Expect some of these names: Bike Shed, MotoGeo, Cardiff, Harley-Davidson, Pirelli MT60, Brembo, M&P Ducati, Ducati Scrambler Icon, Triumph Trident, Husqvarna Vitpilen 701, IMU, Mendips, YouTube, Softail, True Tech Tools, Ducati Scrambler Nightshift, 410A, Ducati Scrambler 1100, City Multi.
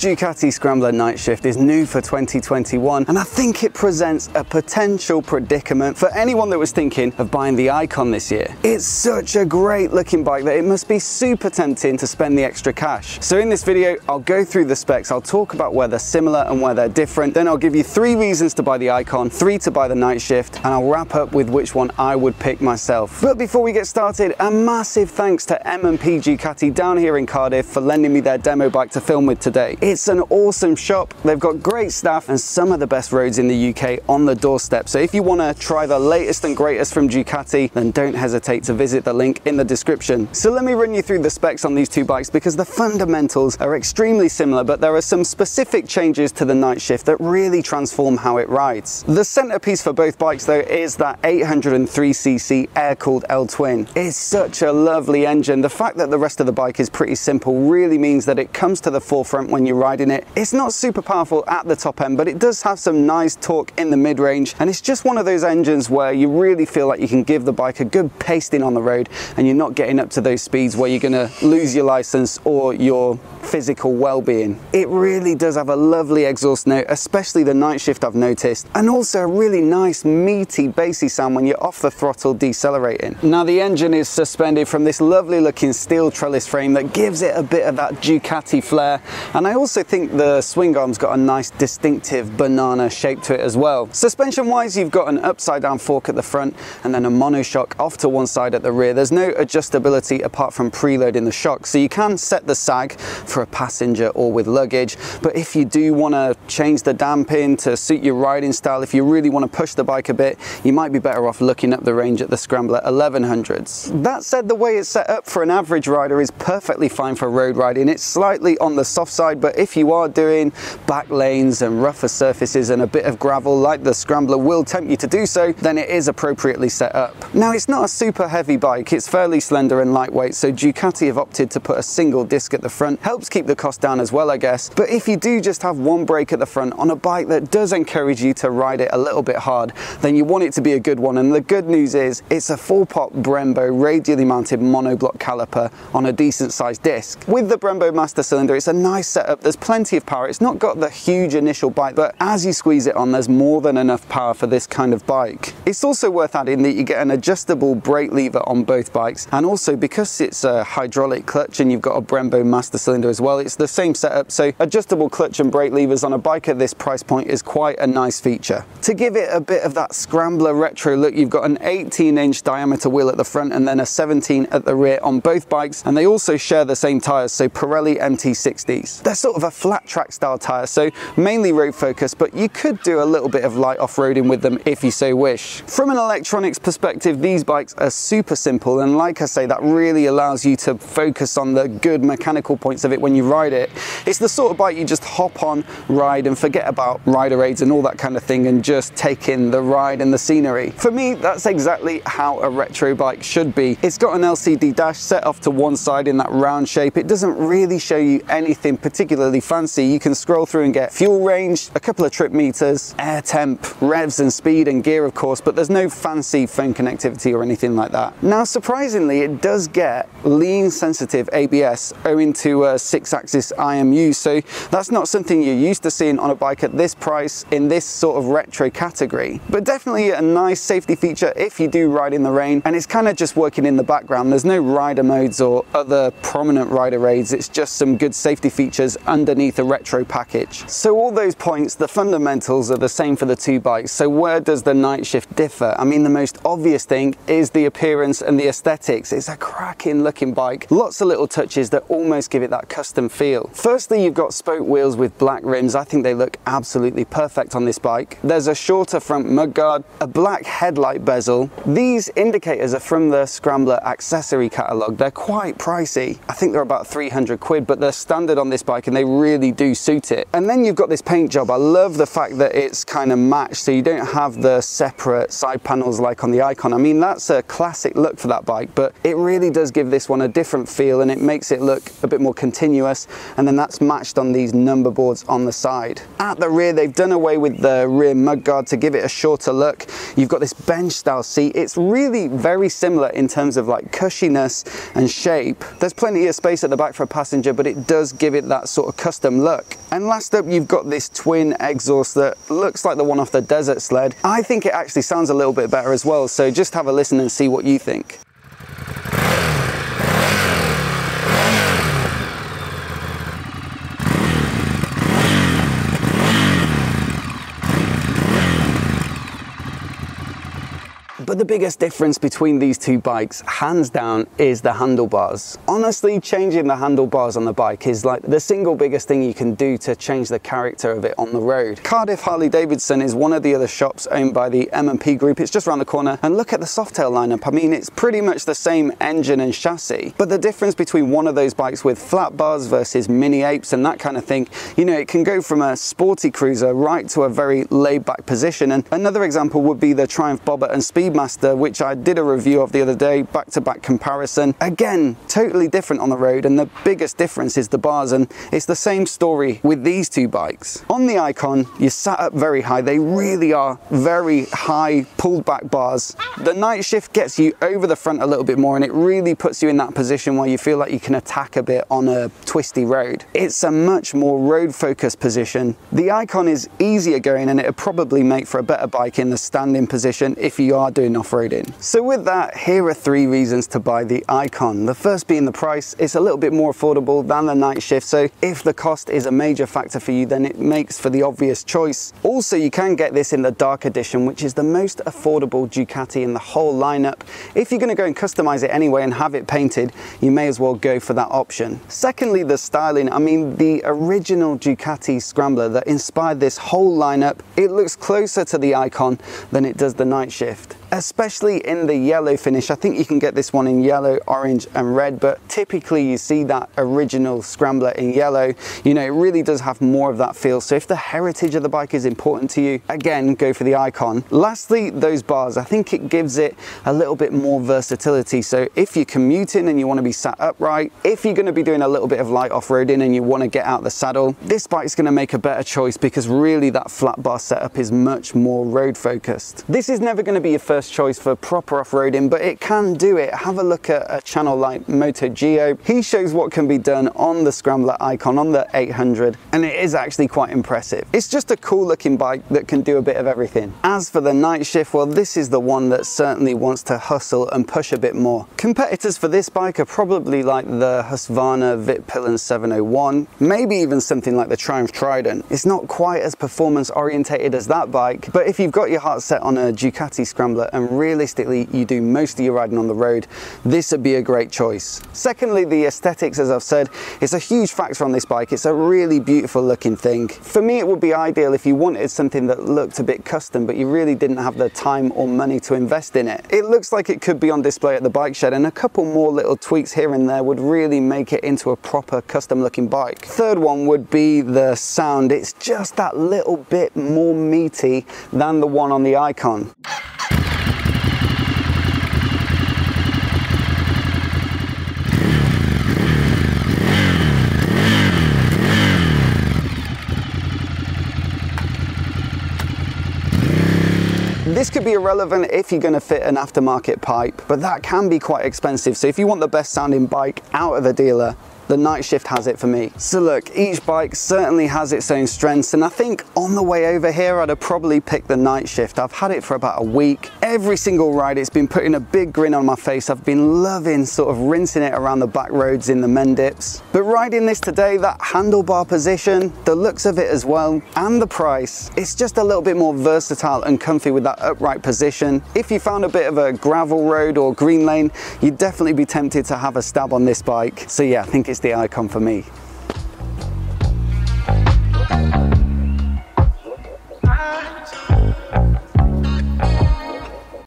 Ducati Scrambler Nightshift is new for 2021, and I think it presents a potential predicament for anyone that was thinking of buying the Icon this year. It's such a great looking bike that it must be super tempting to spend the extra cash. So in this video, I'll go through the specs, I'll talk about where they're similar and where they're different, then I'll give you 3 reasons to buy the Icon, 3 to buy the Nightshift, and I'll wrap up with which one I would pick myself. But before we get started, a massive thanks to M&P Ducati down here in Cardiff for lending me their demo bike to film with today. It's an awesome shop, they've got great staff and some of the best roads in the UK on the doorstep, so if you want to try the latest and greatest from Ducati, then don't hesitate to visit the link in the description. So let me run you through the specs on these 2 bikes, because the fundamentals are extremely similar, but there are some specific changes to the Nightshift that really transform how it rides. The centerpiece for both bikes though is that 803cc air-cooled L-twin. It's such a lovely engine. The fact that the rest of the bike is pretty simple really means that it comes to the forefront when you're riding it. It's not super powerful at the top end, but it does have some nice torque in the mid-range, and it's just one of those engines where you really feel like you can give the bike a good pasting on the road, and you're not getting up to those speeds where you're gonna lose your license or your physical well-being. It really does have a lovely exhaust note, especially the Nightshift I've noticed, and also a really nice meaty bassy sound when you're off the throttle decelerating. Now the engine is suspended from this lovely looking steel trellis frame that gives it a bit of that Ducati flair, and I also think the swing arm's got a nice distinctive banana shape to it as well. Suspension wise, you've got an upside down fork at the front and then a monoshock off to one side at the rear. There's no adjustability apart from preloading the shock, so you can set the sag for a passenger or with luggage, but if you do want to change the damping to suit your riding style, if you really want to push the bike a bit, you might be better off looking up the range at the Scrambler 1100s. That said, the way it's set up for an average rider is perfectly fine for road riding. It's slightly on the soft side, but if you are doing back lanes and rougher surfaces and a bit of gravel, like the Scrambler will tempt you to do so, then it is appropriately set up. Now it's not a super heavy bike, it's fairly slender and lightweight, so Ducati have opted to put a single disc at the front. Helps keep the cost down as well, I guess, but if you do just have one brake at the front on a bike that does encourage you to ride it a little bit hard, then you want it to be a good one. And the good news is it's a 4-pot Brembo radially mounted monoblock caliper on a decent sized disc. With the Brembo master cylinder, it's a nice setup, there's plenty of power. It's not got the huge initial bite, but as you squeeze it on, there's more than enough power for this kind of bike. It's also worth adding that you get an adjustable brake lever on both bikes, and also because it's a hydraulic clutch and you've got a Brembo master cylinder as well, it's the same setup, so adjustable clutch and brake levers on a bike at this price point is quite a nice feature. To give it a bit of that Scrambler retro look, you've got an 18-inch diameter wheel at the front and then a 17 at the rear on both bikes, and they also share the same tyres, so Pirelli MT60s. They're sort of a flat track style tyre, so mainly road focused, but you could do a little bit of light off-roading with them if you so wish. From an electronics perspective, these bikes are super simple, and like I say, that really allows you to focus on the good mechanical points of it when you ride it. It's the sort of bike you just hop on, ride, and forget about rider aids and all that kind of thing, and just take in the ride and the scenery. For me, that's exactly how a retro bike should be. It's got an LCD dash set off to one side in that round shape. It doesn't really show you anything particularly fancy. You can scroll through and get fuel range, a couple of trip meters, air temp, revs and speed and gear of course, but there's no fancy phone connectivity or anything like that. Now surprisingly, it does get lean sensitive ABS owing to a 6-axis IMU, so that's not something you're used to seeing on a bike at this price in this sort of retro category, but definitely a nice safety feature if you do ride in the rain, and it's kind of just working in the background. There's no rider modes or other prominent rider aids, it's just some good safety features underneath a retro package. So all those points, the fundamentals are the same for the 2 bikes, so where does the Nightshift differ? I mean, the most obvious thing is the appearance and the aesthetics. It's a cracking looking bike, lots of little touches that almost give it that custom feel. Firstly, you've got spoke wheels with black rims. I think they look absolutely perfect on this bike. There's a shorter front mudguard, a black headlight bezel. These indicators are from the Scrambler accessory catalogue. They're quite pricey. I think they're about 300 quid, but they're standard on this bike and they really do suit it. And then you've got this paint job. I love the fact that it's kind of matched, so you don't have the separate side panels like on the Icon. I mean, that's a classic look for that bike, but it really does give this one a different feel, and it makes it look a bit more continuous, and then that's matched on these number boards on the side. At the rear, they've done away with the rear mudguard to give it a shorter look. You've got this bench style seat. It's really very similar in terms of like cushiness and shape. There's plenty of space at the back for a passenger, but it does give it that sort of custom look. And last up, you've got this twin exhaust that looks like the one off the Desert Sled. I think it actually sounds a little bit better as well, so just have a listen and see what you think. But the biggest difference between these two bikes, hands down, is the handlebars. Honestly, changing the handlebars on the bike is like the single biggest thing you can do to change the character of it on the road. Cardiff Harley-Davidson is one of the other shops owned by the M&P Group. It's just around the corner. And look at the Softail lineup. I mean, it's pretty much the same engine and chassis. But the difference between one of those bikes with flat bars versus mini apes and that kind of thing, you know, it can go from a sporty cruiser right to a very laid-back position. And another example would be the Triumph Bobbert and Speedmaster, which I did a review of the other day, back-to-back comparison. Again, totally different on the road, and the biggest difference is the bars, and it's the same story with these two bikes. On the Icon, you're sat up very high. They really are very high pulled-back bars. The Nightshift gets you over the front a little bit more, and it really puts you in that position where you feel like you can attack a bit on a twisty road. It's a much more road-focused position. The Icon is easier going, and it'll probably make for a better bike in the standing position if you are doing off-roading. So with that, here are three reasons to buy the Icon. The first being the price. It's a little bit more affordable than the Nightshift, so if the cost is a major factor for you, then it makes for the obvious choice. Also, you can get this in the Dark Edition, which is the most affordable Ducati in the whole lineup. If you're going to go and customize it anyway and have it painted, you may as well go for that option. Secondly, the styling. I mean, the original Ducati Scrambler that inspired this whole lineup, it looks closer to the Icon than it does the Nightshift. Especially in the yellow finish. I think you can get this one in yellow, orange and red, but typically you see that original Scrambler in yellow. You know, it really does have more of that feel. So if the heritage of the bike is important to you, again, go for the Icon. Lastly, those bars. I think it gives it a little bit more versatility. So if you're commuting and you want to be sat upright, if you're going to be doing a little bit of light off-roading and you want to get out the saddle, this bike's going to make a better choice because really that flat bar setup is much more road focused. This is never going to be your first choice for proper off-roading, but it can do it. Have a look at a channel like MotoGeo. He shows what can be done on the Scrambler Icon, on the 800, and it is actually quite impressive. It's just a cool looking bike that can do a bit of everything. As for the Nightshift, well, this is the one that certainly wants to hustle and push a bit more. Competitors for this bike are probably like the Husqvarna Vitpilen 701, maybe even something like the Triumph Trident. It's not quite as performance orientated as that bike, but if you've got your heart set on a Ducati Scrambler and realistically you do most of your riding on the road, this would be a great choice. Secondly, the aesthetics, as I've said, is a huge factor on this bike. It's a really beautiful looking thing. For me, it would be ideal if you wanted something that looked a bit custom, but you really didn't have the time or money to invest in it. It looks like it could be on display at the Bike Shed, and a couple more little tweaks here and there would really make it into a proper custom looking bike. Third one would be the sound. It's just that little bit more meaty than the one on the Icon. This could be irrelevant if you're going to fit an aftermarket pipe, but that can be quite expensive. So if you want the best sounding bike out of the dealer, the Nightshift has it for me. So look, each bike certainly has its own strengths, and I think on the way over here I'd have probably picked the Nightshift. I've had it for about a week. Every single ride it's been putting a big grin on my face. I've been loving sort of rinsing it around the back roads in the Mendips. But riding this today, that handlebar position, the looks of it as well, and the price, it's just a little bit more versatile and comfy with that upright position. If you found a bit of a gravel road or green lane, you'd definitely be tempted to have a stab on this bike. So yeah, I think it's the Icon for me.